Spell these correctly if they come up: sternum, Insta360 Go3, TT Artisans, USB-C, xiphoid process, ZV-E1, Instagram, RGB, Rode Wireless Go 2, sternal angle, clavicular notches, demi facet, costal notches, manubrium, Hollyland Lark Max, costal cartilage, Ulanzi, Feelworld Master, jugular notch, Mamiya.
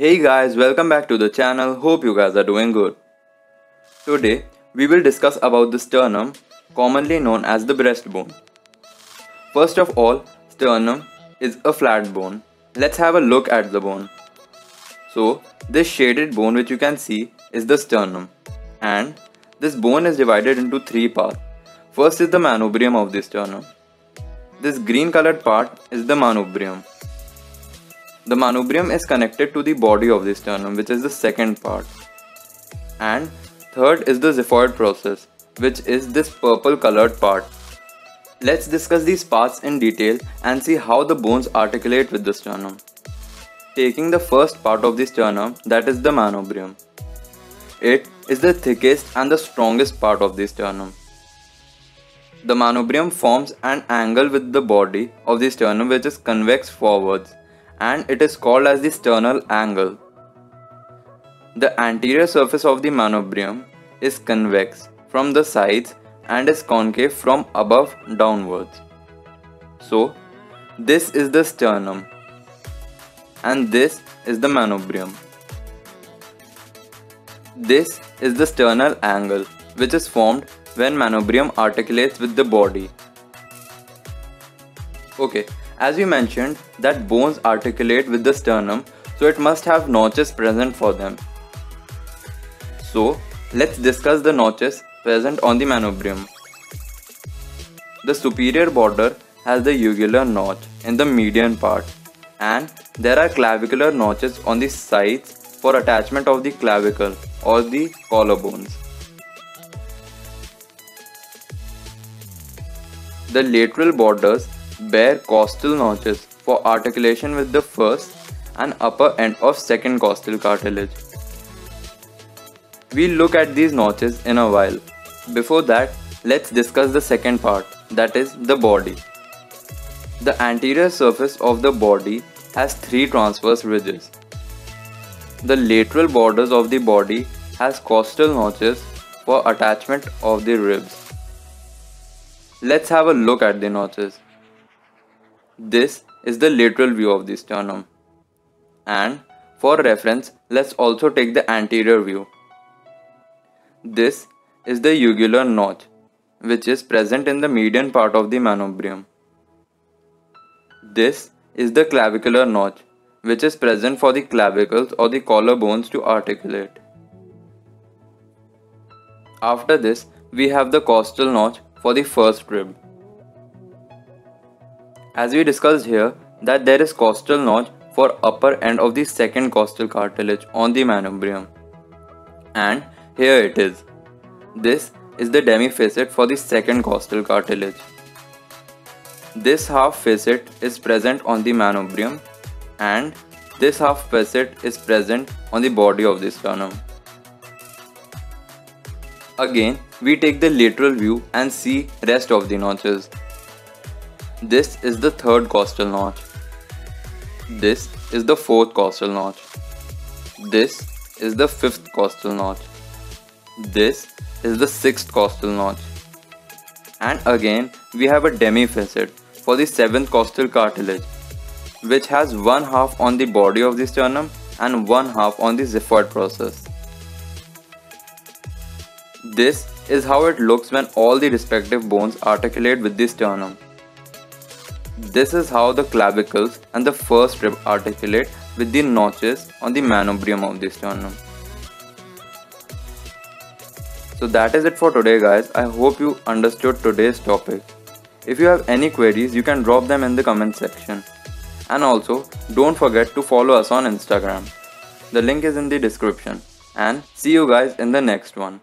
Hey guys, welcome back to the channel. Hope you guys are doing good. Today we will discuss about the sternum, commonly known as the breastbone. First of all, sternum is a flat bone. Let's have a look at the bone. So this shaded bone which you can see is the sternum, and this bone is divided into three parts. First is the manubrium of the sternum. This green colored part is the manubrium. The manubrium is connected to the body of the sternum, which is the second part. And third is the xiphoid process, which is this purple colored part. Let's discuss these parts in detail and see how the bones articulate with the sternum. Taking the first part of the sternum, that is the manubrium. It is the thickest and the strongest part of the sternum. The manubrium forms an angle with the body of the sternum, which is convex forwards, and it is called as the sternal angle. The anterior surface of the manubrium is convex from the sides and is concave from above downwards. So this is the sternum and this is the manubrium. This is the sternal angle, which is formed when manubrium articulates with the body. Okay, as we mentioned that bones articulate with the sternum, so it must have notches present for them. So let's discuss the notches present on the manubrium. The superior border has the jugular notch in the median part, and there are clavicular notches on the sides for attachment of the clavicle or the collarbones. The lateral borders bear costal notches for articulation with the first and upper end of second costal cartilage. We'll look at these notches in a while. Before that, let's discuss the second part, that is the body. The anterior surface of the body has three transverse ridges. The lateral borders of the body has costal notches for attachment of the ribs. Let's have a look at the notches. This is the lateral view of the sternum, and for reference let's also take the anterior view. This is the jugular notch, which is present in the median part of the manubrium. This is the clavicular notch, which is present for the clavicles or the collarbones to articulate. After this, we have the costal notch for the first rib. As we discussed here, that there is costal notch for upper end of the second costal cartilage on the manubrium, and here it is. This is the demi facet for the second costal cartilage. This half facet is present on the manubrium, and this half facet is present on the body of the sternum. Again, we take the lateral view and see rest of the notches. This is the third costal notch. This is the fourth costal notch. This is the fifth costal notch. This is the sixth costal notch. And again, we have a demi facet for the seventh costal cartilage, which has one half on the body of the sternum and one half on the xiphoid process. This is how it looks when all the respective bones articulate with the sternum. This is how the clavicles and the first rib articulate with the notches on the manubrium of the sternum. So that is it for today guys. I hope you understood today's topic. If you have any queries, you can drop them in the comment section. And also, don't forget to follow us on Instagram. The link is in the description. And see you guys in the next one.